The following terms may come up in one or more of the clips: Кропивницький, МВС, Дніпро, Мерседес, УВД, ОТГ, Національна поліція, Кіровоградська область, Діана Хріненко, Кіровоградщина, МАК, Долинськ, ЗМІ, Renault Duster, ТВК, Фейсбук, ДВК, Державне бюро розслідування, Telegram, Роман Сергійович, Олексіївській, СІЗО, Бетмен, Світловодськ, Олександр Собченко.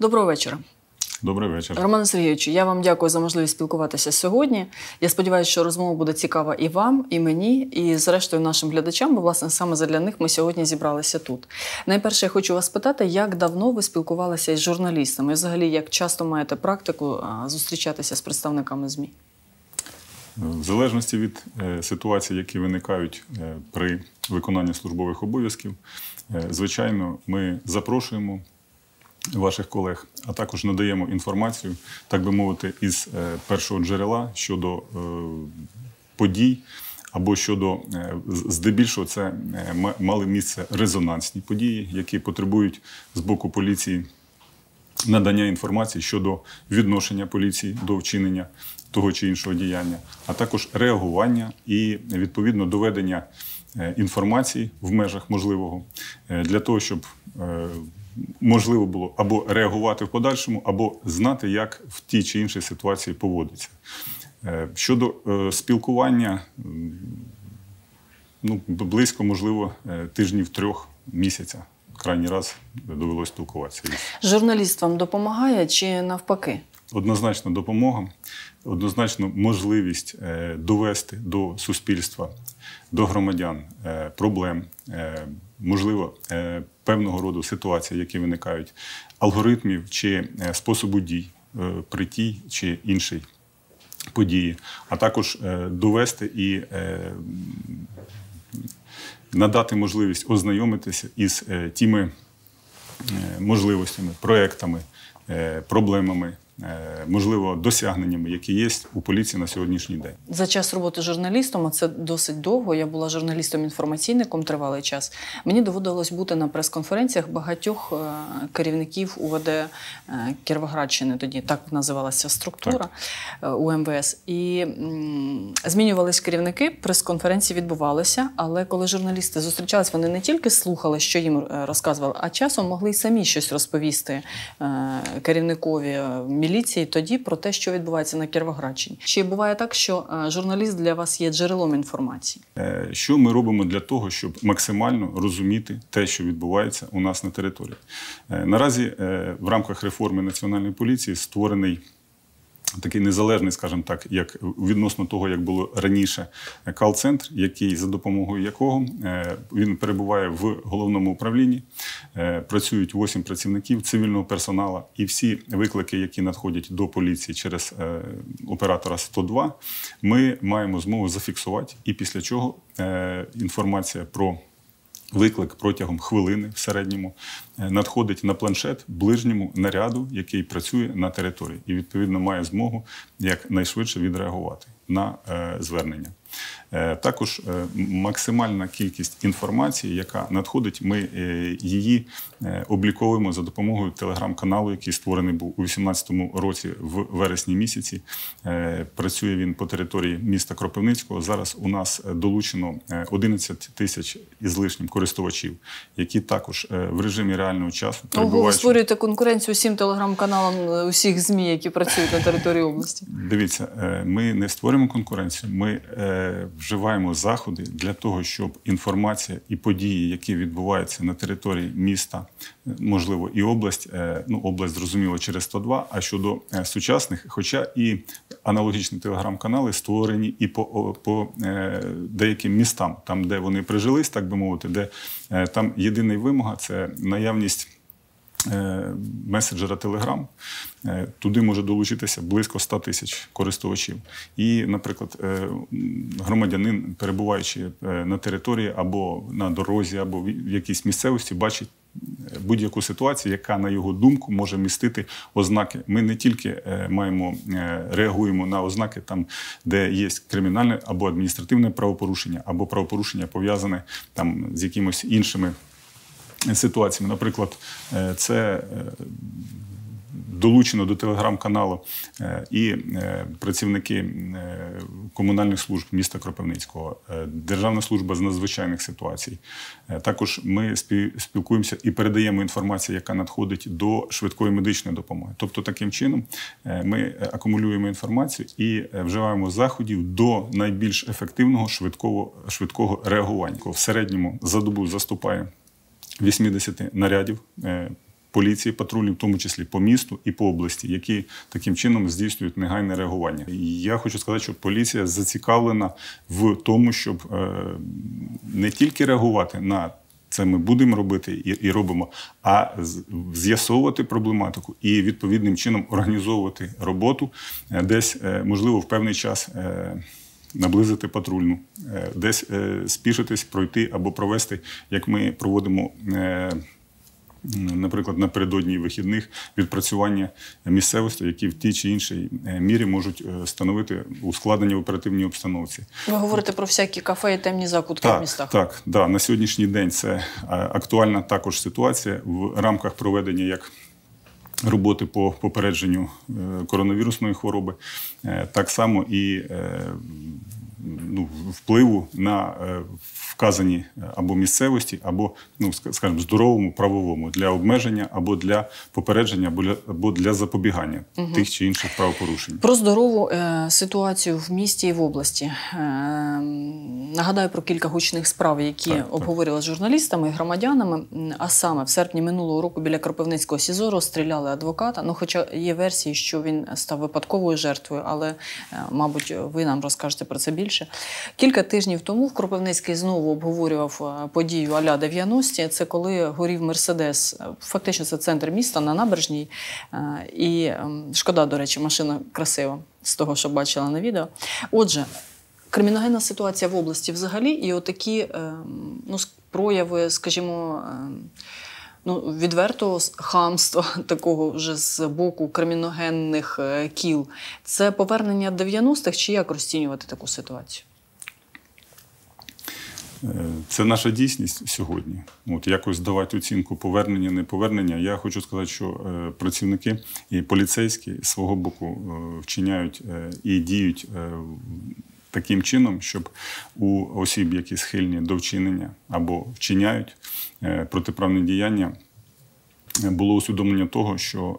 Доброго вечора. Добрий вечір. Роман Сергійович, я вам дякую за можливість спілкуватися сьогодні. Я сподіваюся, що розмова буде цікава і вам, і мені, і зрештою нашим глядачам, бо, власне, саме задля них ми сьогодні зібралися тут. Найперше, я хочу вас спитати, як давно ви спілкувалися із журналістами? І взагалі, як часто маєте практику зустрічатися з представниками ЗМІ? В залежності від ситуацій, які виникають при виконанні службових обов'язків, звичайно, ми запрошуємо ваших колег, а також надаємо інформацію, так би мовити, із першого джерела щодо подій, або щодо, здебільшого, це мали місце резонансні події, які потребують з боку поліції надання інформації щодо відношення поліції до вчинення того чи іншого діяння, а також реагування і, відповідно, доведення інформації в межах можливого, для того, щоб можливо було або реагувати в подальшому, або знати, як в тій чи іншій ситуації поводиться. Щодо спілкування, близько, можливо, тижнів 3 місяця. Крайній раз довелося спілкуватися. Журналіст вам допомагає чи навпаки? Однозначно допомога, однозначно можливість довести до суспільства, до громадян проблем, можливо, певного роду ситуацій, які виникають, алгоритмів чи способу дій при тій чи іншій події, а також довести і надати можливість ознайомитися із тими можливостями, проектами, проблемами, можливо, досягненнями, які є у поліції на сьогоднішній день. За час роботи журналістом, а це досить довго, я була журналістом-інформаційником тривалий час, мені доводилось бути на прес-конференціях багатьох керівників УВД Кіровоградщини, тоді так називалася структура, так, у МВС. І змінювались керівники, прес-конференції відбувалися, але коли журналісти зустрічались, вони не тільки слухали, що їм розказували, а часом могли й самі щось розповісти керівникові міліції тоді про те, що відбувається на Кіровоградщині. Чи буває так, що журналіст для вас є джерелом інформації? Що ми робимо для того, щоб максимально розуміти те, що відбувається у нас на території? Наразі в рамках реформи Національної поліції створений такий незалежний, скажімо так, як відносно того, як було раніше, кал-центр, який, за допомогою якого він перебуває в головному управлінні, працюють 8 працівників цивільного персоналу, і всі виклики, які надходять до поліції через оператора 102, ми маємо змогу зафіксувати, і після чого інформація про виклик протягом хвилини в середньому надходить на планшет ближньому наряду, який працює на території і, відповідно, має змогу якнайшвидше відреагувати на звернення. Також максимальна кількість інформації, яка надходить, ми її обліковуємо за допомогою телеграм-каналу, який створений був у 2018 році в вересні місяці. Працює він по території міста Кропивницького. Зараз у нас долучено 11 тисяч із лишнім користувачів, які також в режимі реального часу перебувають. Ви створюєте конкуренцію усім телеграм-каналам усіх ЗМІ, які працюють на території області? Дивіться, ми не створюємо конкуренцію, ми вживаємо заходи для того, щоб інформація і події, які відбуваються на території міста, можливо, і область, область, зрозуміло, через 102, а щодо сучасних, хоча і аналогічні телеграм-канали створені і по деяким містам, там, де вони прижились, так би мовити, де там єдина вимога – це наявність меседжера Telegram. Туди може долучитися близько 100 тисяч користувачів. І, наприклад, громадянин, перебуваючи на території або на дорозі, або в якійсь місцевості, бачить будь-яку ситуацію, яка, на його думку, може містити ознаки. Ми не тільки реагуємо на ознаки там, де є кримінальне або адміністративне правопорушення, або правопорушення, пов'язане там з якимось іншими ситуаціями. Наприклад, це долучено до телеграм-каналу і працівники комунальних служб міста Кропивницького, Державна служба з надзвичайних ситуацій. Також ми спілкуємося і передаємо інформацію, яка надходить до швидкої медичної допомоги. Тобто таким чином ми акумулюємо інформацію і вживаємо заходів до найбільш ефективного швидкого реагування. В середньому за добу заступає 80 нарядів поліції, патрулів, в тому числі по місту і по області, які таким чином здійснюють негайне реагування. І я хочу сказати, що поліція зацікавлена в тому, щоб не тільки реагувати на це ми будемо робити і робимо, а з'ясовувати проблематику і відповідним чином організовувати роботу, десь, можливо, в певний час наблизити патрульну, десь спішитись, пройти або провести, як ми проводимо, наприклад, напередодні вихідних, відпрацювання місцевості, які в тій чи іншій мірі можуть становити ускладнення в оперативній обстановці. Ви говорите про всякі кафе і темні закутки в містах. Так, да. На сьогоднішній день це актуальна також ситуація в рамках проведення як роботи по попередженню коронавірусної хвороби, так само і впливу на вказані або місцевості, або, скажімо, здоровому, правовому, для обмеження, або для попередження, або для запобігання тих чи інших правопорушень. Про здорову ситуацію в місті і в області. Нагадаю про кілька гучних справ, які обговорювали з журналістами і громадянами. А саме, в серпні минулого року біля Кропивницького СІЗО розстріляли адвоката. Ну, хоча є версії, що він став випадковою жертвою, але, мабуть, ви нам розкажете про це більше. Кілька тижнів тому в Кропивницький знову обговорював подію а-ля 90-ті. Це коли горів Мерседес. Фактично це центр міста на Набережній. І шкода, до речі, машина красива з того, що бачила на відео. Отже, криміногенна ситуація в області взагалі і отакі прояви, скажімо, відвертого хамства такого вже з боку криміногенних кіл. Це повернення 90-х чи як розцінювати таку ситуацію? Це наша дійсність сьогодні. От, якось давати оцінку повернення, не повернення. Я хочу сказати, що працівники і поліцейські з свого боку вчиняють і діють таким чином, щоб у осіб, які схильні до вчинення або вчиняють протиправне діяння, було усвідомлення того, що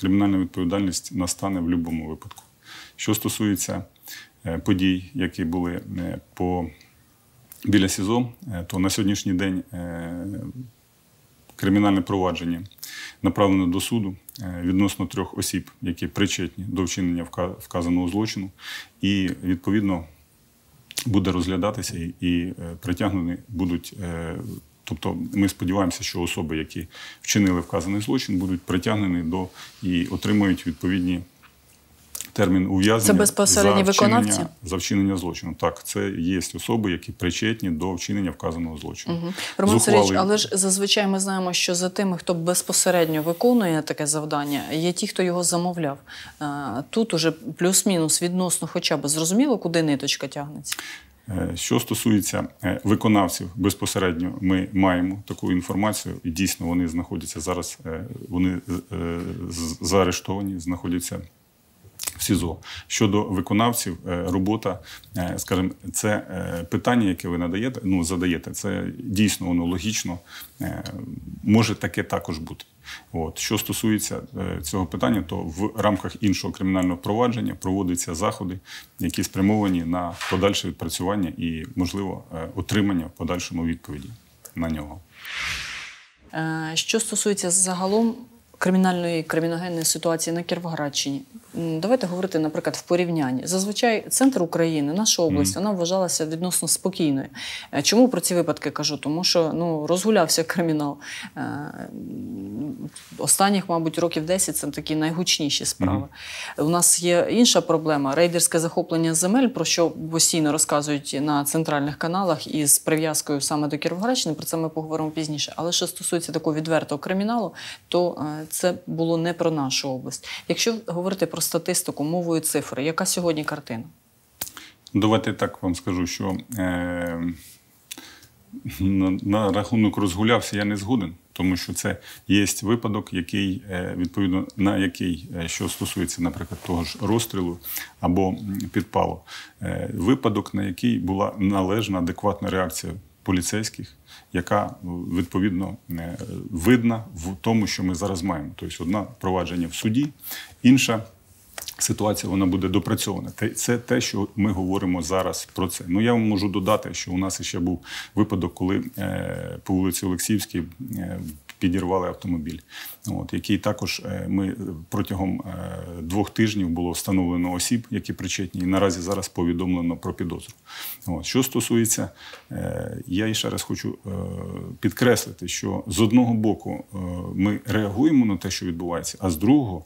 кримінальна відповідальність настане в будь-якому випадку. Що стосується подій, які були біля СІЗО, то на сьогоднішній день кримінальне провадження направлено до суду відносно 3 осіб, які причетні до вчинення вказаного злочину, і, відповідно, буде розглядатися і притягнені будуть, тобто ми сподіваємося, що особи, які вчинили вказаний злочин, будуть притягнені і отримають відповідні термін ув'язнення. Це безпосередні виконавці? За вчинення злочину. Так, це є особи, які причетні до вчинення вказаного злочину. Угу. Роман Сергійович, але ж зазвичай ми знаємо, що за тими, хто безпосередньо виконує таке завдання, є ті, хто його замовляв. Тут уже плюс-мінус відносно хоча б зрозуміло, куди ниточка тягнеться? Що стосується виконавців, безпосередньо ми маємо таку інформацію, і дійсно вони знаходяться зараз, вони заарештовані, знаходяться в СІЗО. Щодо виконавців, робота, скажімо, це питання, яке ви надаєте, задаєте, це дійсно воно логічно, може таке також бути. От. Що стосується цього питання, то в рамках іншого кримінального провадження проводяться заходи, які спрямовані на подальше відпрацювання і, можливо, отримання в подальшому відповіді на нього. Що стосується загалом криміногенної ситуації на Кіровоградщині. Давайте говорити, наприклад, в порівнянні. Зазвичай центр України, наша область, вона вважалася відносно спокійною. Чому про ці випадки кажу? Тому що розгулявся кримінал. Останніх, мабуть, років 10 – це такі найгучніші справи. У нас є інша проблема – рейдерське захоплення земель, про що постійно розказують на центральних каналах із прив'язкою саме до Кіровоградщини. Про це ми поговоримо пізніше. Але що стосується такого відвертого криміналу, то це було не про нашу область. Якщо говорити про статистику, мовою цифри, яка сьогодні картина? Давайте так вам скажу, що на рахунок розгулявся я не згоден, тому що це є випадок, який, відповідно, на який, що стосується, наприклад, того ж розстрілу або підпалу, випадок, на який була належна, адекватна реакція поліцейських, яка, відповідно, видна в тому, що ми зараз маємо. Тобто, одна провадження в суді, інша ситуація, вона буде допрацьована. Це те, що ми говоримо зараз про це. Я вам можу додати, що у нас ще був випадок, коли по вулиці Олексіївській підірвали автомобіль, який також ми протягом 2 тижнів було встановлено осіб, які причетні, і наразі зараз повідомлено про підозру. Що стосується, я ще раз хочу підкреслити, що з одного боку ми реагуємо на те, що відбувається, а з другого,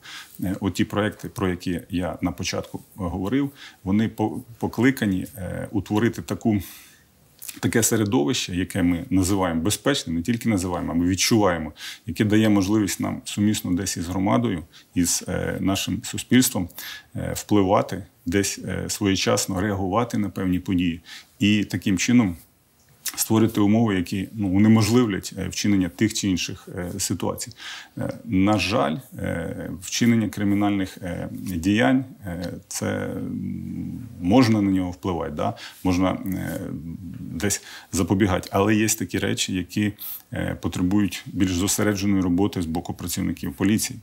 оті проекти, про які я на початку говорив, вони покликані утворити таке середовище, яке ми називаємо безпечним, не тільки називаємо, а ми відчуваємо, яке дає можливість нам сумісно десь із громадою, із нашим суспільством впливати, десь своєчасно реагувати на певні події і таким чином створити умови, які унеможливлять вчинення тих чи інших ситуацій. На жаль, вчинення кримінальних діянь, це можна на нього впливати, можна десь запобігати, але є такі речі, які потребують більш зосередженої роботи з боку працівників поліції.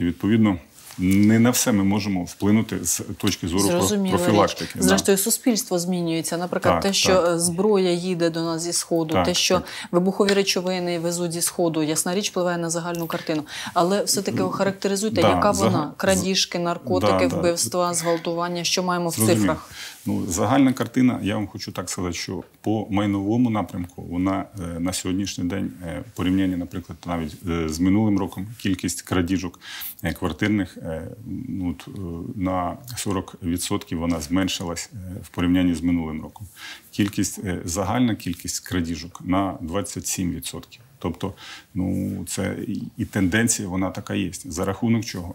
І відповідно, не на все ми можемо вплинути з точки зору профілактики. Зрештою, суспільство змінюється. Наприклад, те, що зброя їде до нас зі Сходу, те, що вибухові речовини везуть зі Сходу, ясна річ, впливає на загальну картину. Але все-таки охарактеризуйте, яка вона? Крадіжки, наркотики, вбивства, зґвалтування, що маємо в цифрах? Загальна картина, я вам хочу так сказати, що по майновому напрямку вона на сьогоднішній день, в порівнянні, наприклад, навіть з минулим роком, кількість крадіжок квартирних на 40% вона зменшилась в порівнянні з минулим роком. Загальна кількість крадіжок на 27%. Тобто, це і тенденція, вона така є. За рахунок чого?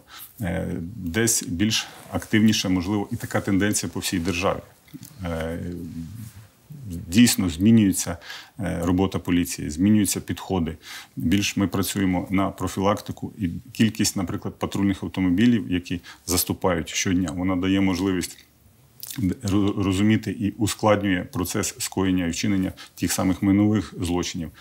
Десь більш активніше, можливо, і така тенденція по всій державі. Дійсно, змінюється робота поліції, змінюються підходи. Більш ми працюємо на профілактику. І кількість, наприклад, патрульних автомобілів, які заступають щодня, вона дає можливість розуміти і ускладнює процес скоєння і вчинення тих самих минулих злочинів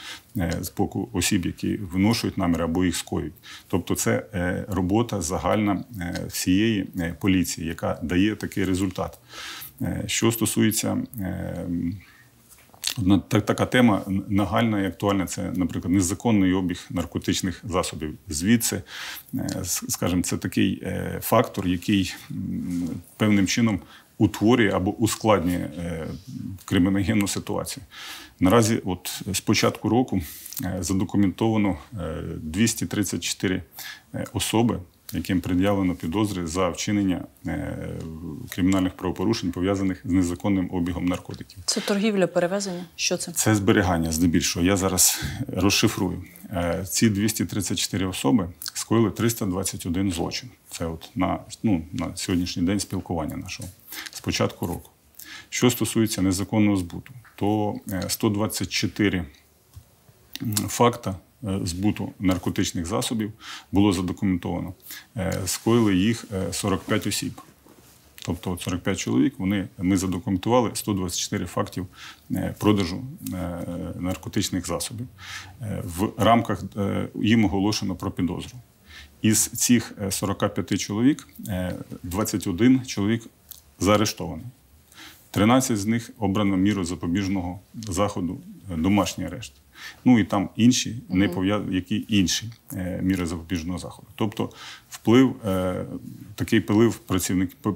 з боку осіб, які виношують наміри або їх скоюють. Тобто це робота загальна всієї поліції, яка дає такий результат. Що стосується, така тема нагальна і актуальна – це, наприклад, незаконний обіг наркотичних засобів. Звідси, скажімо, це такий фактор, який певним чином утворює або ускладнює криміногенну ситуацію. Наразі з початку року задокументовано 234 особи, яким пред'явлено підозри за вчинення кримінальних правопорушень, пов'язаних з незаконним обігом наркотиків. Це торгівля, перевезення? Що це? Це зберігання здебільшого. Я зараз розшифрую. Ці 234 особи скоїли 321 злочин. Це на сьогоднішній день спілкування нашого з початку року. Що стосується незаконного збуту, то 124 факта збуту наркотичних засобів було задокументовано. Скоїли їх 45 осіб. Тобто 45 чоловік, ми задокументували 124 фактів продажу наркотичних засобів. В рамках їм оголошено про підозру. Із цих 45 чоловік 21 чоловік заарештований. 13 з них обрано міру запобіжного заходу домашній арешт. І там інші, які інші міри запобіжного заходу. Тобто вплив, такий вплив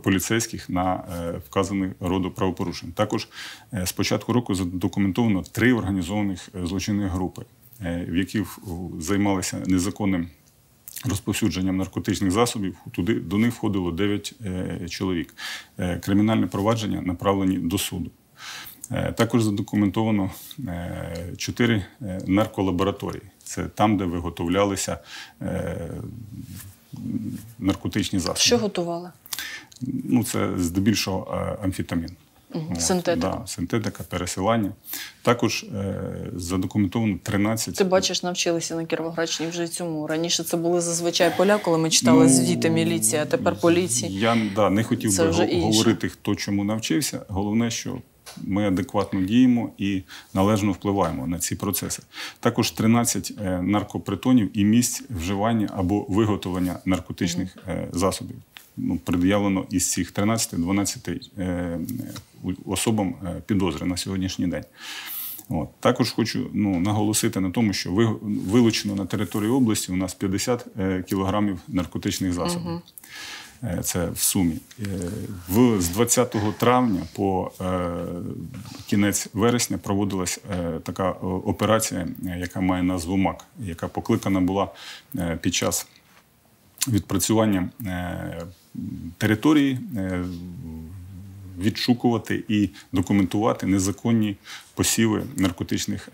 поліцейських на вказаний род правопорушень. Також з початку року задокументовано 3 організованих злочинних групи, в яких займалися незаконним розповсюдженням наркотичних засобів, до них входило 9 чоловік. Кримінальне провадження направлені до суду. Також задокументовано 4 нарколабораторії. Це там, де виготовлялися наркотичні засоби. Що готували? Це здебільшого амфетамін. Синтетика. Синтетика, пересилання. Також задокументовано 13... Ти бачиш, навчилися на Кіровоградщині вже цьому. Раніше це були зазвичай поля, коли ми читали звіти міліції, а тепер поліції. Я не хотів би говорити, хто чому навчився. Головне, що ми адекватно діємо і належно впливаємо на ці процеси. Також 13 наркопритонів і місць вживання або виготовлення наркотичних засобів. Пред'явлено із цих 13-12 особам підозри на сьогоднішній день. От. Також хочу наголосити на тому, що вилучено на території області у нас 50 кілограмів наркотичних засобів. Угу. Це в сумі. З 20 травня по кінець вересня проводилась така операція, яка має назву МАК, яка покликана була під час відпрацювання території відшукувати і документувати незаконні посіви наркотичних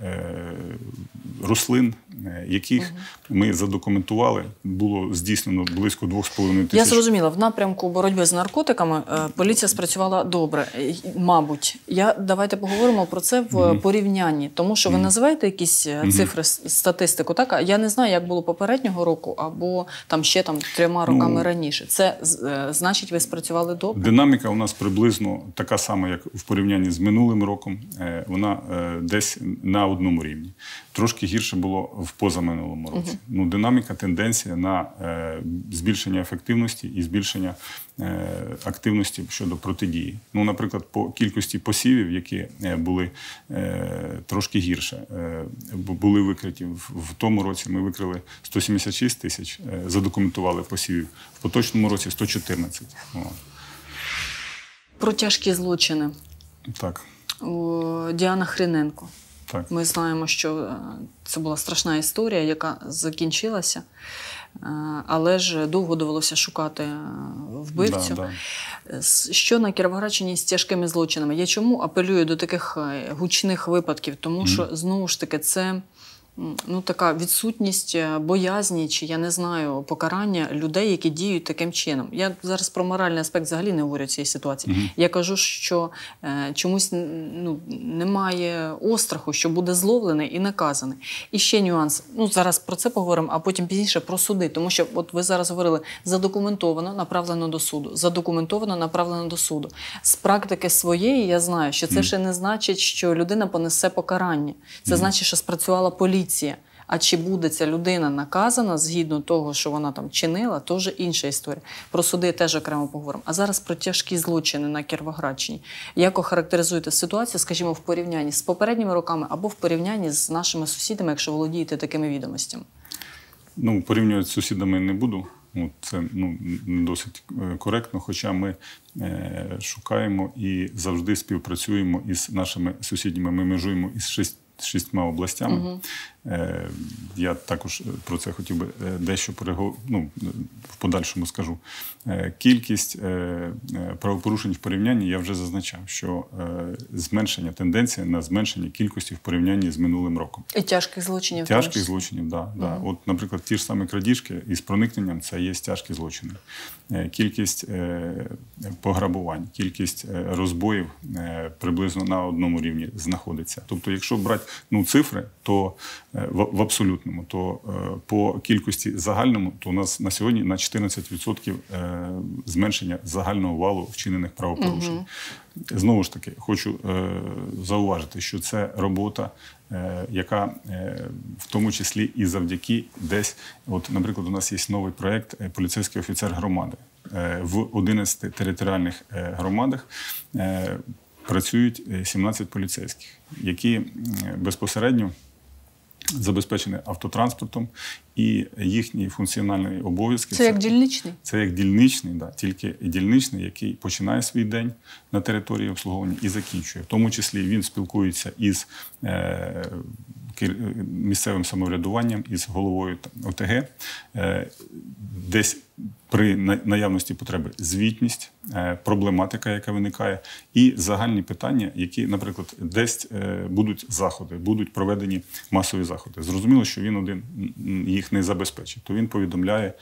рослин, яких ми задокументували. Було здійснено близько 2,5 тисяч. Я зрозуміла, в напрямку боротьби з наркотиками поліція спрацювала добре, мабуть. Давайте поговоримо про це в порівнянні, тому що ви називаєте якісь цифри, статистику, так? Я не знаю, як було попереднього року або там ще там 3 роками раніше. Це значить, ви спрацювали добре? Динаміка у нас приблизно така сама, як в порівнянні з минулим роком. Вона десь на одному рівні. Трошки гірше було в позаминулому році. Динаміка, тенденція на збільшення ефективності і збільшення активності щодо протидії. Наприклад, по кількості посівів, які були трошки гірше, були викриті. В тому році ми викрили 176 тисяч, задокументували посівів. В поточному році 114. Про тяжкі злочини. Так. Діана Хріненко. Так. Ми знаємо, що це була страшна історія, яка закінчилася, але ж довго довелося шукати вбивцю. Що на Кіровоградщині з тяжкими злочинами? Я чому апелюю до таких гучних випадків? Тому що, знову ж таки, це така відсутність боязні чи, я не знаю, покарання людей, які діють таким чином. Я зараз про моральний аспект взагалі не говорю в цій ситуації. Я кажу, що чомусь немає остраху, що буде зловлений і наказаний. І ще нюанс. Зараз про це поговоримо, а потім пізніше про суди. Тому що от ви зараз говорили, задокументовано, направлено до суду. Задокументовано, направлено до суду. З практики своєї я знаю, що це ще не значить, що людина понесе покарання. Це значить, що спрацювала поліція. А чи буде ця людина наказана згідно того, що вона там чинила, то вже інша історія. Про суди теж окремо поговоримо. А зараз про тяжкі злочини на Кіровоградщині. Як охарактеризуєте ситуацію, скажімо, в порівнянні з попередніми роками або в порівнянні з нашими сусідами, якщо володієте такими відомостями? Порівнювати з сусідами не буду. Це досить коректно, хоча ми шукаємо і завжди співпрацюємо із нашими сусідніми. Ми межуємо із 6 областями. Я також про це хотів би дещо в подальшому скажу. Кількість правопорушень в порівнянні, я вже зазначав, що зменшення, тенденція на зменшення кількості в порівнянні з минулим роком. І тяжких злочинів. Тяжких злочинів, так. От, наприклад, ті ж самі крадіжки із проникненням, це є тяжкі злочини. Кількість пограбувань, кількість розбоїв приблизно на одному рівні знаходиться. Тобто, якщо брати цифри, то в абсолютному, то по кількості загальному, то у нас на сьогодні на 14% зменшення загального валу вчинених правопорушень. Знову ж таки, хочу зауважити, що це робота, яка в тому числі і завдяки десь, от, наприклад, у нас є новий проєкт «Поліцейський офіцер громади». В 11 територіальних громадах працюють 17 поліцейських, які безпосередньо забезпечені автотранспортом, і їхні функціональні обов'язки. Це як дільничний? Це як дільничний, так. Тільки дільничний, який починає свій день на території обслуговування і закінчує. В тому числі він спілкується із місцевим самоврядуванням, із головою ОТГ, десь при наявності потреби звітність, проблематика, яка виникає, і загальні питання, які, наприклад, десь будуть заходи, будуть проведені масові заходи. Зрозуміло, що він один їх не забезпечить, то він повідомляє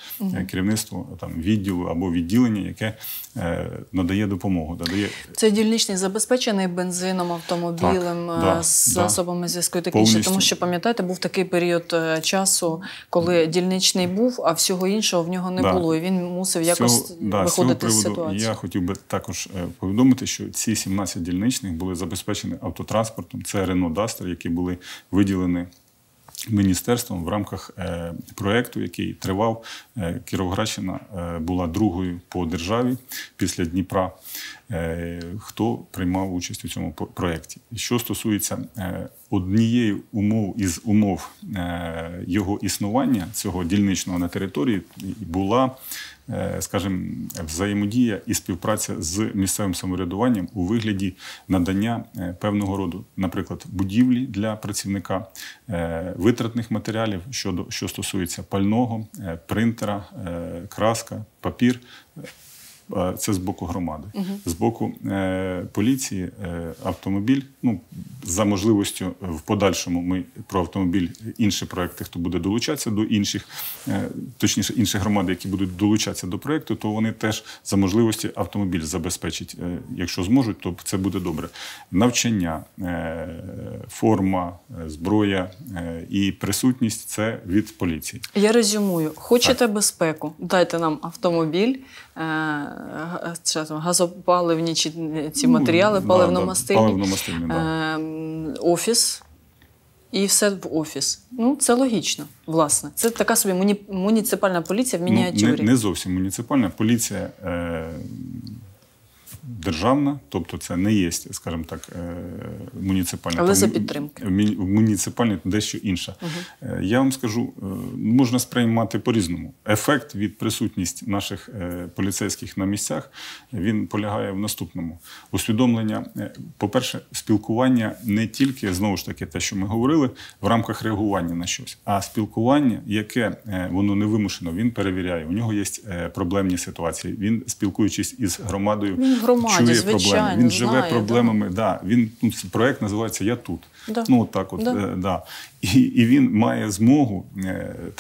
керівництво відділу або відділення, яке надає допомогу. Це дільничний забезпечений бензином, автомобілем, засобами зв'язку і таке інше, тому що, пам'ятаєте, був такий період часу, коли дільничний був, а всього іншого в нього не було, і він мусив якось виходити з ситуації. Я хотів би також повідомити, що ці 17 дільничних були забезпечені автотранспортом. Це Renault Duster, які були виділені міністерством в рамках проєкту, який тривав. Кіровоградщина була другою по державі після Дніпра, хто приймав участь у цьому проєкті. Що стосується однієї із умов його існування, цього дільничного на території, була, скажімо, взаємодія і співпраця з місцевим самоврядуванням у вигляді надання певного роду, наприклад, будівлі для працівника, витратних матеріалів, що стосується пального, принтера, краска, папір. Це з боку громади. З боку поліції автомобіль, за можливістю в подальшому ми про автомобіль, інші проекти, хто буде долучатися до інших, точніше інші громади, які будуть долучатися до проекту, то вони теж за можливості автомобіль забезпечать. Якщо зможуть, то це буде добре. Навчання, форма, зброя і присутність – це від поліції. Я резюмую. Хочете безпеку? Дайте нам автомобіль, газопаливні чи ці матеріали, паливно-мастильні, офіс і все в офіс. Це логічно, власне. Це така собі муніципальна поліція в мініатюрі. Не зовсім муніципальна. Поліція державна, тобто це не є, скажімо так, муніципальна. Але за підтримки. Муніципальна – дещо інша. Я вам скажу, можна сприймати по-різному. Ефект від присутності наших поліцейських на місцях, він полягає в наступному. Усвідомлення, по-перше, спілкування не тільки, знову ж таки, те, що ми говорили, в рамках реагування на щось, а спілкування, яке воно не вимушено, він перевіряє, у нього є проблемні ситуації, він, спілкуючись із громадою, чує проблеми, він живе проблемами. Проєкт називається «Я тут». І він має змогу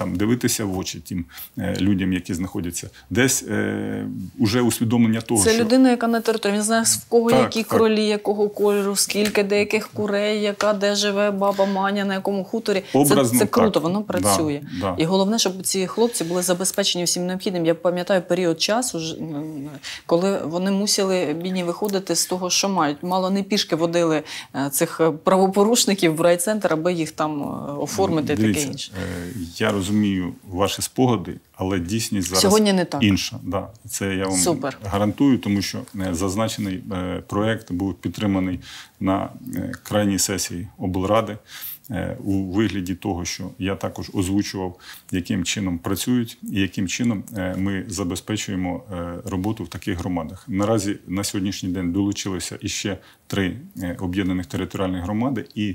дивитися в очі тим людям, які знаходяться. Десь вже усвідомлення того, що... Це людина, яка на території. Він знає, в кого які кролі, якого кольору, скільки деяких курей, яка де живе баба Маня, на якому хуторі. Це круто, воно працює. І головне, щоб ці хлопці були забезпечені всім необхідним. Я пам'ятаю період часу, коли вони мусили бідні виходити з того, що мають. Мало не пішки водили цих правопорушників в райцентр, аби їх там оформити, таке інше. Я розумію ваші спогади, але дійсність зараз інша. Це я вам гарантую, тому що зазначений проєкт був підтриманий на крайній сесії облради у вигляді того, що я також озвучував, яким чином працюють і яким чином ми забезпечуємо роботу в таких громадах. Наразі на сьогоднішній день долучилися іще 3 об'єднаних територіальних громади, і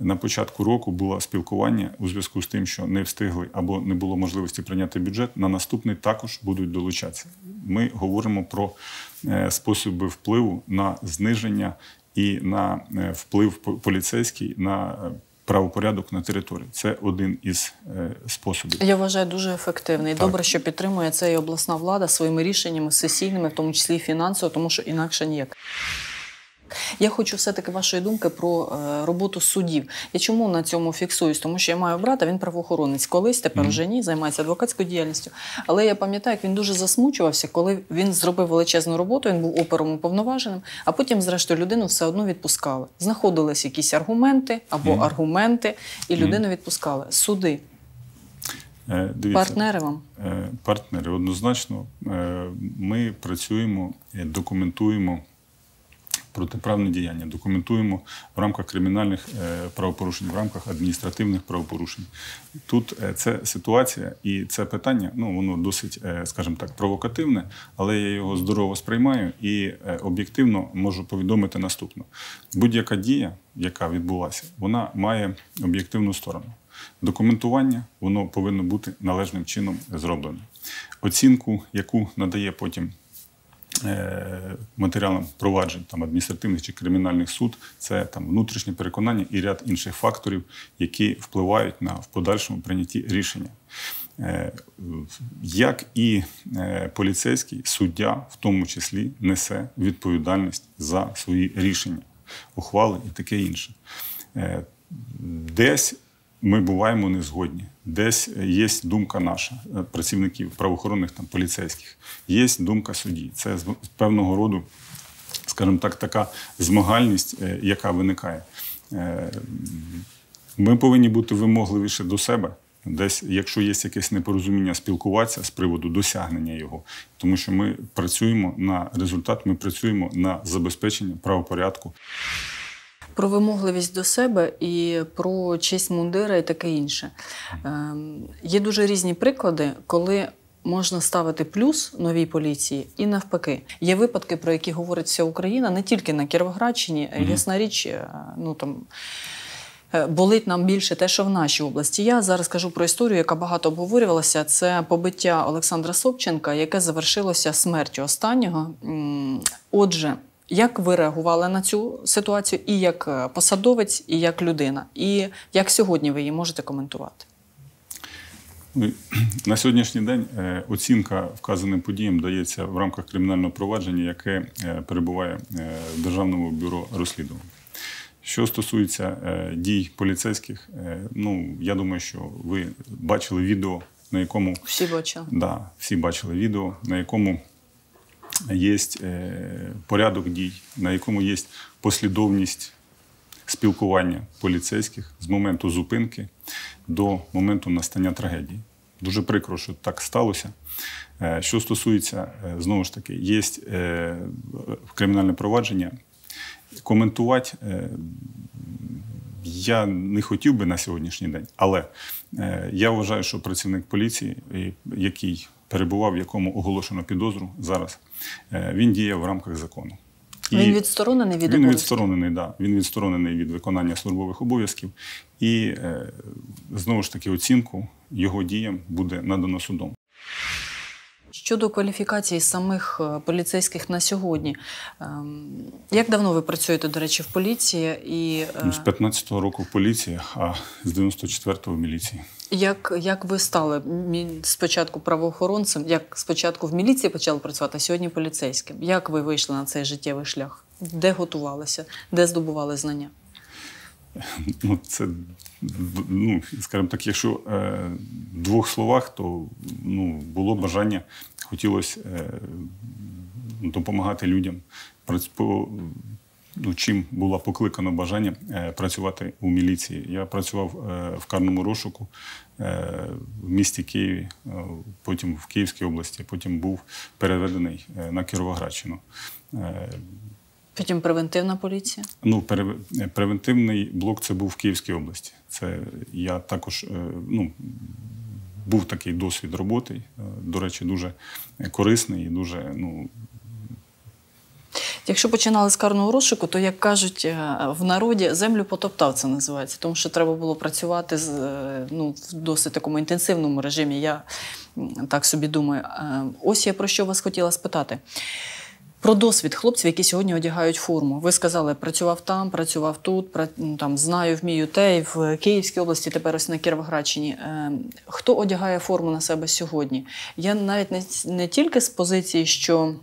на початку року було спілкування у зв'язку з тим, що не встигли або не було можливості прийняти бюджет, на наступний також будуть долучатися. Ми говоримо про способи впливу на зниження і на вплив поліцейський на правопорядок на території. Це один із способів. Я вважаю, дуже ефективний. Добре, що підтримує це і обласна влада своїми рішеннями, сесійними, в тому числі і фінансово, тому що інакше ніяк. Я хочу все-таки вашої думки про роботу судів. Я чому на цьому фіксуюсь? Тому що я маю брата, він правоохоронець колись, тепер вже ні, займається адвокатською діяльністю. Але я пам'ятаю, як він дуже засмучувався, коли він зробив величезну роботу, він був опером уповноваженим, а потім, зрештою, людину все одно відпускали. Знаходились якісь аргументи або аргументи, і людину відпускали. Суди. Партнери вам? Партнери, однозначно. Ми працюємо, документуємо протиправні діяння, документуємо в рамках кримінальних правопорушень, в рамках адміністративних правопорушень. Тут це ситуація і це питання, воно досить, скажімо так, провокативне, але я його здорово сприймаю і об'єктивно можу повідомити наступно. Будь-яка дія, яка відбулася, вона має об'єктивну сторону. Документування, воно повинно бути належним чином зроблено. Оцінку, яку надає потім матеріалам проваджень адміністративних чи кримінальних суд, це внутрішнє переконання і ряд інших факторів, які впливають на в подальшому прийнятті рішення. Як і поліцейський, суддя в тому числі несе відповідальність за свої рішення, ухвали і таке інше. Десь ми буваємо незгодні. Десь є думка наша, працівників правоохоронних, поліцейських. Є думка судді. Це з певного роду, скажімо так, така змагальність, яка виникає. Ми повинні бути вимогливіше до себе, десь, якщо є якесь непорозуміння, спілкуватися з приводу досягнення його. Тому що ми працюємо на результат, ми працюємо на забезпечення правопорядку. Про вимогливість до себе і про честь мундира і таке інше. Є дуже різні приклади, коли можна ставити плюс новій поліції і навпаки. Є випадки, про які говорить вся Україна, не тільки на Кіровоградщині, ясна річ, ну там... болить нам більше те, що в нашій області. Я зараз кажу про історію, яка багато обговорювалася. Це побиття Олександра Собченка, яке завершилося смертю останнього. Отже, як ви реагували на цю ситуацію і як посадовець, і як людина? І як сьогодні ви її можете коментувати? На сьогоднішній день оцінка вказаним подіям дається в рамках кримінального провадження, яке перебуває в Державному бюро розслідування. Що стосується дій поліцейських, ну, я думаю, що ви бачили відео, на якому... Всі бачили. Да, всі бачили відео, на якому є порядок дій, на якому є послідовність спілкування поліцейських з моменту зупинки до моменту настання трагедії. Дуже прикро, що так сталося. Що стосується, знову ж таки, є кримінальне провадження. Коментувати я не хотів би на сьогоднішній день, але я вважаю, що працівник поліції, який перебував, в якому оголошено підозру зараз, він діє в рамках закону. І він відсторонений від обов'язків? Він відсторонений, да. Він відсторонений від виконання службових обов'язків. І, знову ж таки, оцінку його діям буде надано судом. Щодо кваліфікації самих поліцейських на сьогодні, як давно ви працюєте, до речі, в поліції? І... З 15-го року в поліції, а з 94-го в міліції. Як ви стали спочатку правоохоронцем, як спочатку в міліції почали працювати, а сьогодні поліцейським? Як ви вийшли на цей життєвий шлях? Де готувалися? Де здобували знання? Ну, це, ну, скажімо так, якщо в двох словах, то було бажання, хотілося допомагати людям, чим було покликано бажання працювати у міліції. Я працював в карному розшуку в місті Києві, потім в Київській області, потім був переведений на Кіровоградщину. Потім превентивна поліція? Ну, превентивний блок це був в Київській області. Це я також, був такий досвід роботи, до речі, дуже корисний і дуже, Якщо починали з карного розшуку, то, як кажуть в народі, землю потоптав, це називається. Тому що треба було працювати в досить такому інтенсивному режимі, я так собі думаю. Ось я про що вас хотіла спитати. Про досвід хлопців, які сьогодні одягають форму. Ви сказали, працював там, працював тут, там, знаю, вмію те, і в Київській області, тепер ось на Кіровоградщині. Хто одягає форму на себе сьогодні? Я навіть не тільки з позиції, що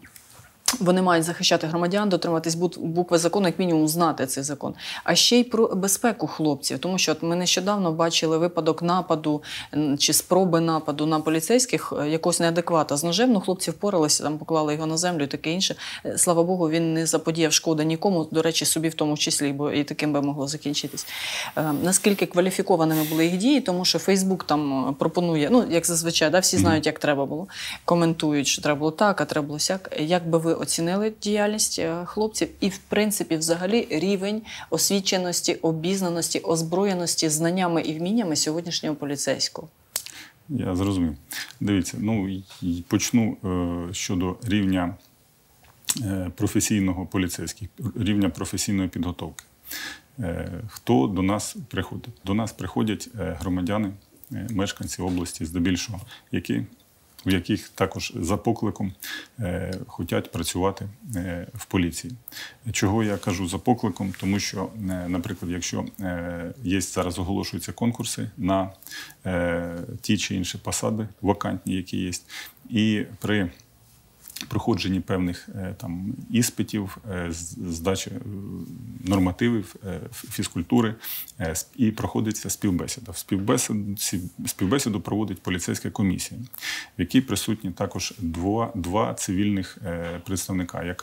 вони мають захищати громадян, дотримуватись букви закону, як мінімум знати цей закон, а ще й про безпеку хлопців. Тому що ми нещодавно бачили випадок нападу чи спроби нападу на поліцейських, якогось неадеквата з ножем, хлопці впоралися, там поклали його на землю і таке інше. Слава Богу, він не заподіяв шкоди нікому, до речі, собі в тому числі, бо і таким би могло закінчитись. Наскільки кваліфікованими були їх дії, тому що Фейсбук там пропонує, як зазвичай, всі знають, як треба було, коментують, що треба було так, а треба було сяк. Як би ви оцінили діяльність хлопців і, в принципі, взагалі рівень освіченості, обізнаності, озброєності, знаннями і вміннями сьогоднішнього поліцейського? Я зрозумів. Дивіться, почну щодо рівня професійного поліцейських, рівня професійної підготовки. Хто до нас приходить? До нас приходять громадяни, мешканці області, здебільшого, в яких також за покликом хочуть працювати в поліції. Чого я кажу за покликом? Тому що, наприклад, якщо зараз оголошуються конкурси на ті чи інші посади, вакантні, які є, і при проходженні певних іспитів, здачі нормативів, фізкультури, і проходиться співбесіда. Співбесіду проводить поліцейська комісія, в якій присутні також два цивільних представника,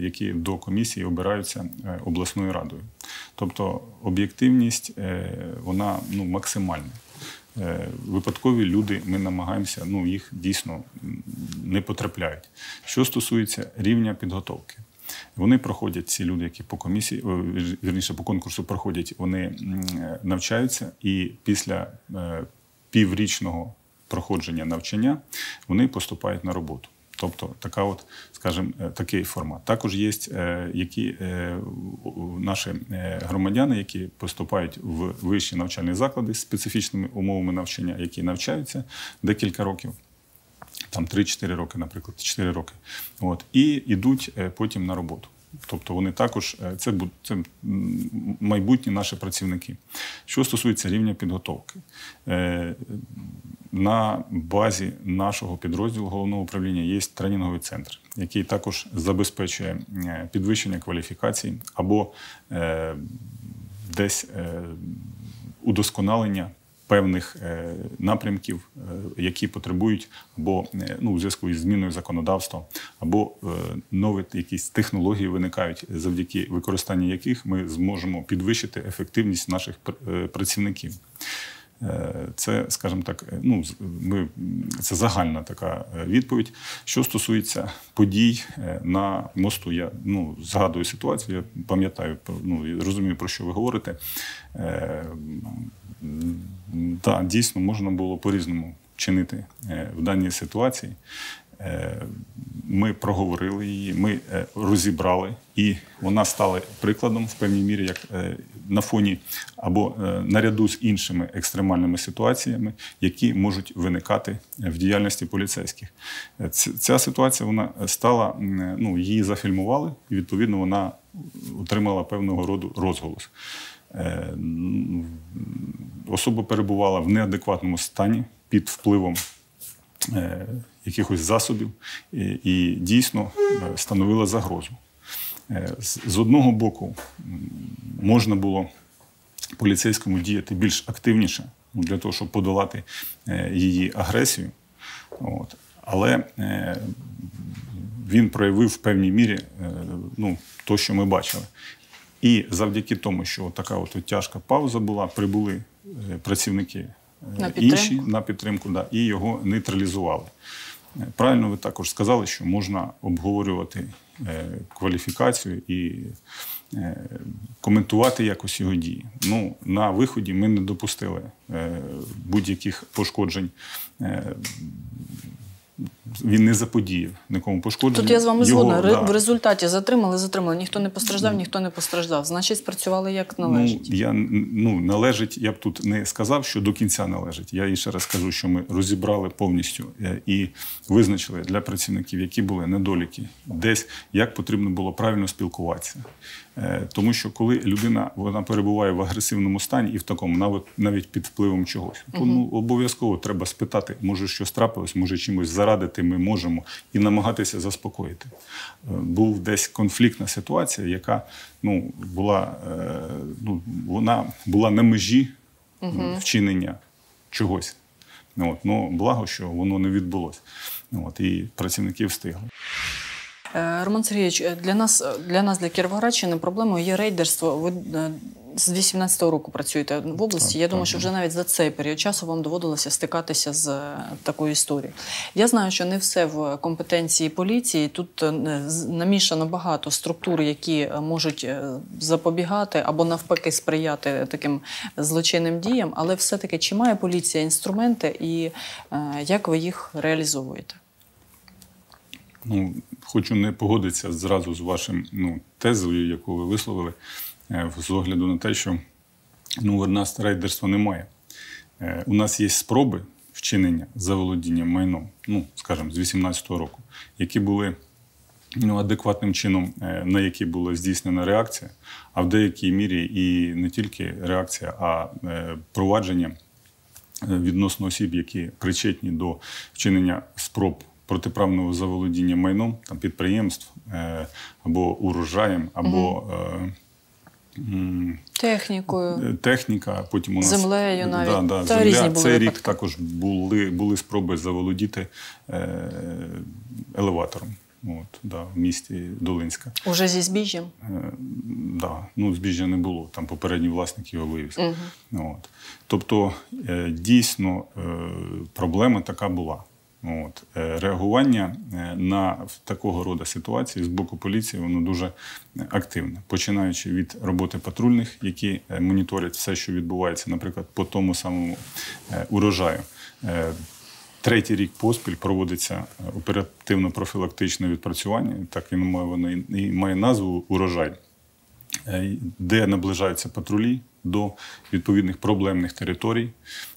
які до комісії обираються обласною радою. Тобто об'єктивність, вона максимальна. Випадкові люди, ми намагаємося, їх дійсно не потрапляють. Що стосується рівня підготовки. Вони проходять, ці люди, які по комісії, вірніше, по конкурсу проходять, вони навчаються, і після піврічного проходження навчання вони поступають на роботу. Тобто такий формат. Також є наші громадяни, які поступають в вищі навчальні заклади з специфічними умовами навчання, які навчаються декілька років. Там 3-4 роки, наприклад, 4 роки. І йдуть потім на роботу. Тобто вони також, це майбутні наші працівники. Що стосується рівня підготовки. На базі нашого підрозділу головного управління є тренінговий центр, який також забезпечує підвищення кваліфікацій або десь удосконалення певних напрямків, які потребують або у зв'язку із зміною законодавства, або нові якісь технології виникають, завдяки використанню яких ми зможемо підвищити ефективність наших працівників. Це, це загальна така відповідь. Що стосується подій на мосту, я згадую ситуацію, я пам'ятаю, розумію, про що ви говорите. Так, дійсно, можна було по-різному чинити в даній ситуації. Ми проговорили її, ми розібрали, і вона стала прикладом в певній мірі, як на фоні або наряду з іншими екстремальними ситуаціями, які можуть виникати в діяльності поліцейських. Ця ситуація, вона стала, її зафільмували, і відповідно вона отримала певного роду розголос. Особа перебувала в неадекватному стані під впливом якихось засобів і дійсно становила загрозу. З одного боку, можна було поліцейському діяти більш активніше для того, щоб подолати її агресію, але він проявив в певній мірі те, що ми бачили. І завдяки тому, що така тяжка пауза була, прибули працівники інші на підтримку і його нейтралізували. Правильно ви також сказали, що можна обговорювати кваліфікацію і коментувати якось його дії. На виході ми не допустили будь-яких пошкоджень. Він не заподіяв нікому пошкодження. Тут я з вами згодна. В результаті затримали. Ніхто не постраждав. Значить, спрацювали як належить. Належить, я б тут не сказав, що до кінця належить. Я ще раз кажу, що ми розібрали повністю і визначили для працівників, які були недоліки, десь як потрібно було правильно спілкуватися. Тому що коли людина перебуває в агресивному стані і в такому, навіть під впливом чогось, то обов'язково треба спитати, може щось трапилось, може чимось зарадити ми можемо і намагатися заспокоїти. Був десь конфліктна ситуація, яка була на межі вчинення чогось. Благо, що воно не відбулося. І працівники встигли. Роман Сергійович, для нас, для Кіровоградщини, проблемою є рейдерство. Ви з 18-го року працюєте в області. Я думаю, що вже навіть за цей період часу вам доводилося стикатися з такою історією. Я знаю, що не все в компетенції поліції. Тут намішано багато структур, які можуть запобігати або навпаки сприяти таким злочинним діям. Але все-таки, чи має поліція інструменти і як ви їх реалізовуєте? Хочу не погодитися зразу з вашим тезою, яку ви висловили, з огляду на те, що у нас рейдерства немає. У нас є спроби вчинення заволодіння майном, скажімо, з 18-го року, які були адекватним чином, на які була здійснена реакція, а в деякій мірі і не тільки реакція, а провадження відносно осіб, які причетні до вчинення спроб протиправного заволодіння майном, підприємств, або урожаєм, або технікою, землею навіть. Цей рік також були спроби заволодіти елеватором в місті Долинська. Уже зі збіжжям? Да. Ну, збіжжя не було, там попередній власник його вивіз. Угу. От. Тобто, дійсно, проблема така була. От. Реагування на такого роду ситуації з боку поліції, воно дуже активне. Починаючи від роботи патрульних, які моніторять все, що відбувається, наприклад, по тому самому урожаю. Третій рік поспіль проводиться оперативно-профілактичне відпрацювання, так і має назву «Урожай», де наближаються патрулі до відповідних проблемних територій,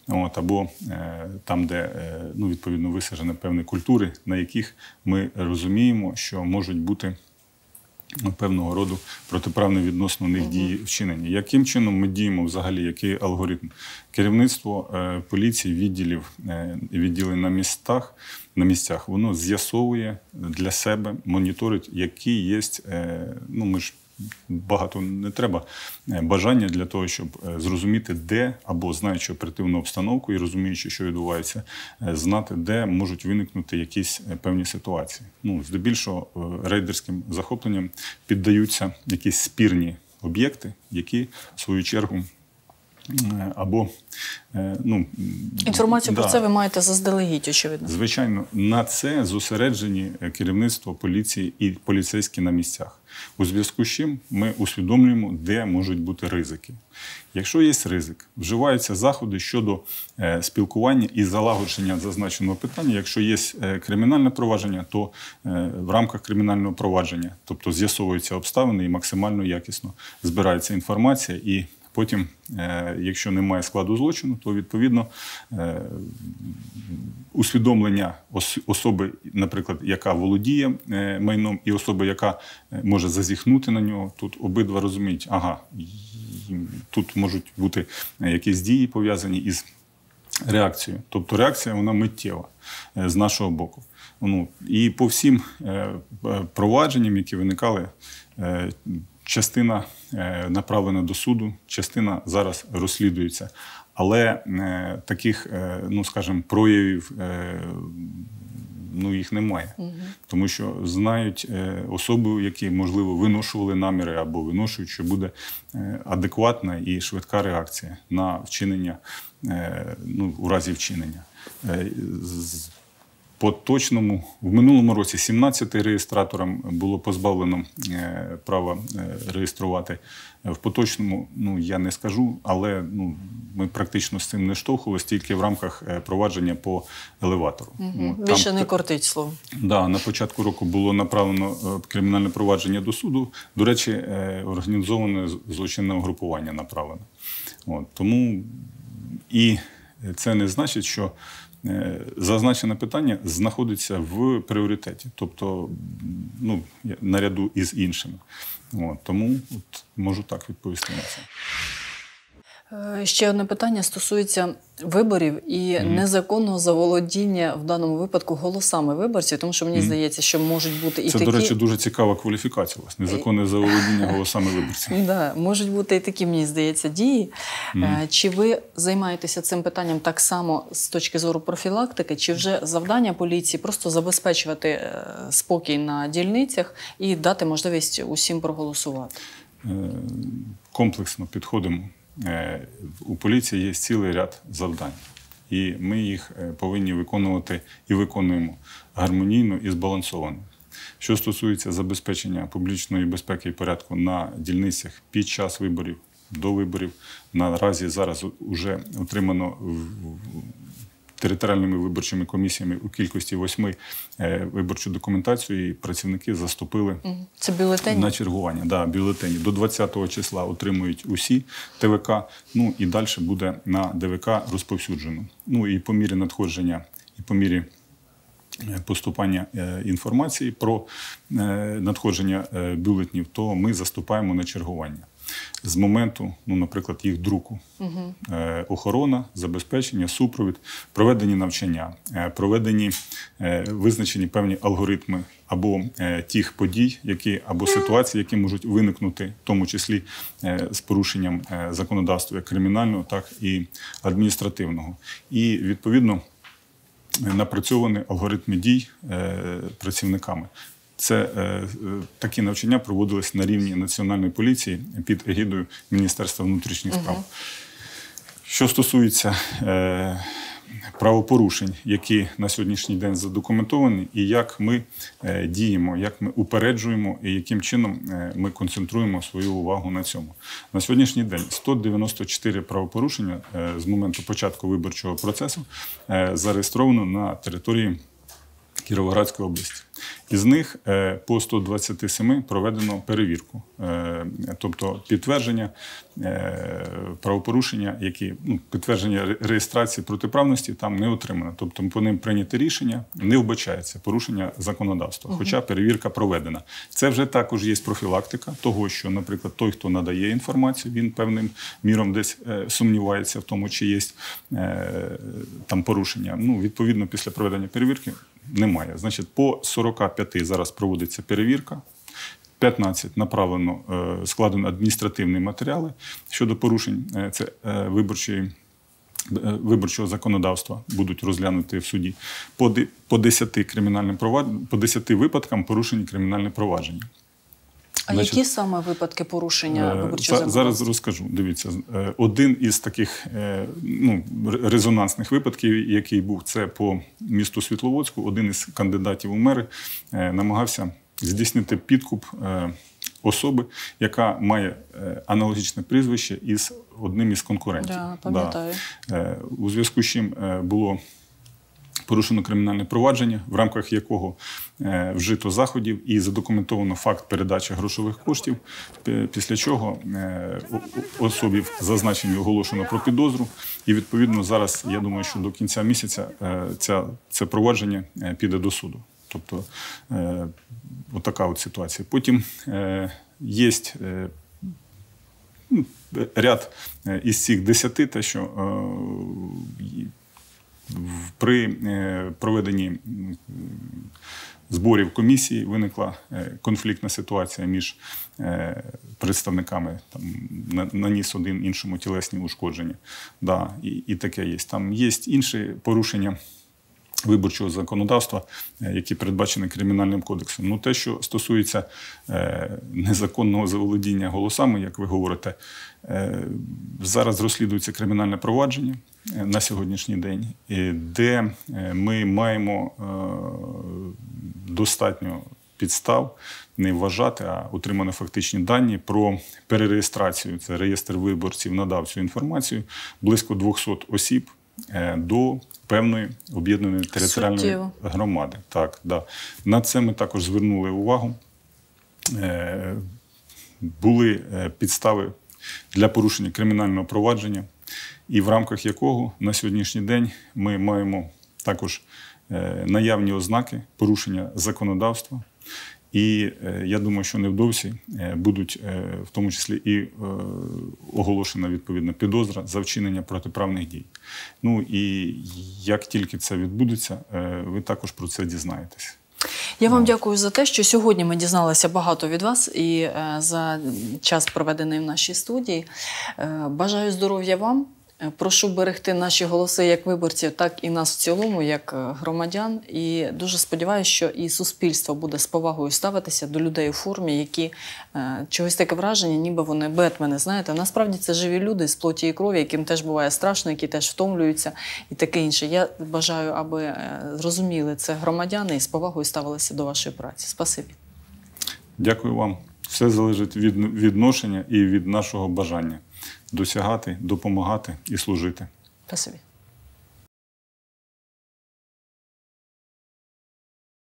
от, або там, де ну, відповідно висаджені певні культури, на яких ми розуміємо, що можуть бути певного роду протиправні відносно них дії вчинені. Яким чином ми діємо взагалі, який алгоритм? Керівництво поліції, відділів на місцях, воно з'ясовує для себе, моніторить, які є, ну ми ж багато не треба бажання для того, щоб зрозуміти, де, або знаючи оперативну обстановку і розуміючи, що відбувається, знати, де можуть виникнути якісь певні ситуації. Ну, здебільшого рейдерським захопленням піддаються якісь спірні об'єкти, які, в свою чергу, або, ну, інформацію про це ви маєте заздалегідь, очевидно. Звичайно, на це зосереджені керівництво поліції і поліцейські на місцях. У зв'язку з чим ми усвідомлюємо, де можуть бути ризики. Якщо є ризик, вживаються заходи щодо спілкування і залагодження зазначеного питання. Якщо є кримінальне провадження, то в рамках кримінального провадження, тобто з'ясовуються обставини і максимально якісно збирається інформація і потім, якщо немає складу злочину, то, відповідно, усвідомлення особи, наприклад, яка володіє майном, і особи, яка може зазіхнути на нього, тут обидва розуміють, ага, тут можуть бути якісь дії пов'язані із реакцією. Тобто реакція, вона миттєва з нашого боку. Ну, і по всім провадженням, які виникали, частина направлена до суду, частина зараз розслідується. Але таких, ну, скажімо, проявів, ну, їх немає. Угу. Тому що знають особи, які, можливо, виношували наміри або виношують, що буде адекватна і швидка реакція на вчинення, ну, у разі вчинення. В минулому році 17 реєстраторам було позбавлено права реєструвати. В поточному, ну, я не скажу, але ну, ми практично з цим не штовхувалися, тільки в рамках провадження по елеватору. Угу. Там, більше не кортить слово. Да, на початку року було направлено кримінальне провадження до суду. До речі, організоване злочинне угрупування направлено. От, тому і це не значить, що зазначене питання знаходиться в пріоритеті, тобто, ну, наряду із іншими. От, тому от, можу так відповісти на це. Ще одне питання стосується виборів і незаконного заволодіння, в даному випадку, голосами виборців, тому що мені здається, що можуть бути і це, такі... Це, до речі, дуже цікава кваліфікація у вас, незаконне заволодіння голосами виборців. Да, можуть бути і такі, мені здається, дії. Чи ви займаєтеся цим питанням так само з точки зору профілактики, чи вже завдання поліції просто забезпечувати спокій на дільницях і дати можливість усім проголосувати? Комплексно підходимо. У поліції є цілий ряд завдань, і ми їх повинні виконувати і виконуємо гармонійно і збалансовано. Що стосується забезпечення публічної безпеки і порядку на дільницях під час виборів, до виборів, наразі зараз вже отримано територіальними виборчими комісіями у кількості 8 виборчу документацію, і працівники заступили на чергування. Да, бюлетені. До 20-го числа отримують усі ТВК, ну і далі буде на ДВК розповсюджено. Ну і по мірі надходження, і по мірі поступання інформації про надходження бюлетнів, то ми заступаємо на чергування. З моменту, ну, наприклад, їх друку. Угу. Охорона, забезпечення, супровід, проведені навчання, визначені певні алгоритми або тих подій, які, або ситуацій, які можуть виникнути, в тому числі з порушенням законодавства, як кримінального, так і адміністративного. І, відповідно, напрацьовані алгоритми дій працівниками. Це такі навчання проводились на рівні Національної поліції під егідою Міністерства внутрішніх справ. Угу. Що стосується правопорушень, які на сьогоднішній день задокументовані, і як ми діємо, як ми упереджуємо, і яким чином ми концентруємо свою увагу на цьому. На сьогоднішній день 194 правопорушення з моменту початку виборчого процесу зареєстровано на території Кіровоградської області. Із них по 127 проведено перевірку, тобто підтвердження правопорушення, які підтвердження реєстрації протиправності там не отримано. Тобто по ним прийняте рішення, не вбачається порушення законодавства, хоча перевірка проведена. Це вже також є профілактика того, що, наприклад, той, хто надає інформацію, він певним міром десь сумнівається в тому, чи є там порушення. Відповідно, після проведення перевірки немає. Значить, по 45 зараз проводиться перевірка, 15 направлено, складено адміністративні матеріали щодо порушень, це виборчого законодавства будуть розглянути в суді, по 10 випадкам порушені кримінальне провадження. А які саме випадки порушення виборчого законодавства? Зараз розкажу. Дивіться, один із таких резонансних випадків, який був, це по місту Світловодську. Один із кандидатів у мери намагався здійснити підкуп особи, яка має аналогічне прізвище із одним із конкурентів. Так, пам'ятаю. У зв'язку з чим було порушено кримінальне провадження, в рамках якого вжито заходів і задокументовано факт передачі грошових коштів, після чого особі зазначені оголошено про підозру. І, відповідно, зараз, я думаю, що до кінця місяця це провадження піде до суду. Тобто, отака от ситуація. Потім є ряд із цих 10, те, що при проведенні зборів комісії виникла конфліктна ситуація між представниками, наніс один іншому тілесні ушкодження. І таке є. Там є інші порушення виборчого законодавства, які передбачені Кримінальним кодексом. Те, що стосується незаконного заволодіння голосами, як ви говорите, зараз розслідується кримінальне провадження на сьогоднішній день, де ми маємо достатньо підстав не вважати, а отримано фактичні дані про перереєстрацію. Це реєстр виборців надав цю інформацію. Близько 200 осіб до певної об'єднаної територіальної громади. На це ми також звернули увагу. Були підстави для порушення кримінального провадження, і в рамках якого на сьогоднішній день ми маємо також наявні ознаки порушення законодавства. І я думаю, що невдовзі будуть в тому числі і оголошена відповідна підозра за вчинення протиправних дій. І як тільки це відбудеться, ви також про це дізнаєтесь. Я вам дякую за те, що сьогодні ми дізналися багато від вас і за час, проведений в нашій студії. Бажаю здоров'я вам. Прошу берегти наші голоси як виборців, так і нас в цілому, як громадян. І дуже сподіваюся, що і суспільство буде з повагою ставитися до людей у формі, які чогось таке враження, ніби вони Бетмени, знаєте. Насправді це живі люди з плоті і крові, яким теж буває страшно, які теж втомлюються і таке інше. Я бажаю, аби розуміли це громадяни і з повагою ставилися до вашої праці. Спасибі. Дякую вам. Все залежить від відношення і від нашого бажання досягати, допомагати і служити. Спасибі.